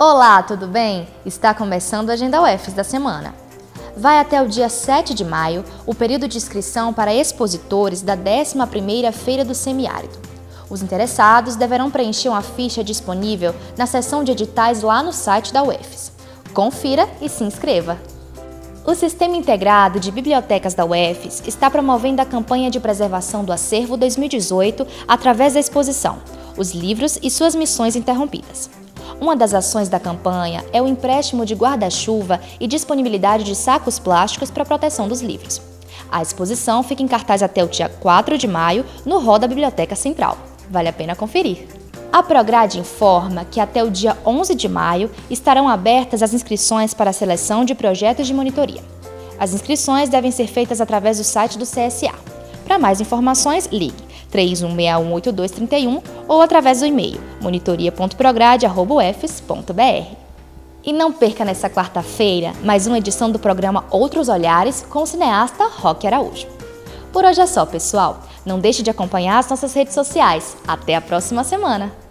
Olá, tudo bem? Está começando a Agenda Uefs da semana. Vai até o dia 7 de maio o período de inscrição para expositores da 11ª Feira do Semiárido. Os interessados deverão preencher uma ficha disponível na seção de editais lá no site da Uefs. Confira e se inscreva! O Sistema Integrado de Bibliotecas da Uefs está promovendo a campanha de preservação do acervo 2018 através da exposição Os Livros e Suas Missões Interrompidas. Uma das ações da campanha é o empréstimo de guarda-chuva e disponibilidade de sacos plásticos para a proteção dos livros. A exposição fica em cartaz até o dia 4 de maio, no hall da Biblioteca Central. Vale a pena conferir! A PROGRAD informa que até o dia 11 de maio estarão abertas as inscrições para a seleção de projetos de monitoria. As inscrições devem ser feitas através do site do CSA. Para mais informações, ligue 31618231 ou através do e-mail monitoria.prograd@uefs.br. E não perca nessa quarta-feira mais uma edição do programa Outros Olhares com o cineasta Roque Araújo. Por hoje é só, pessoal. Não deixe de acompanhar as nossas redes sociais. Até a próxima semana!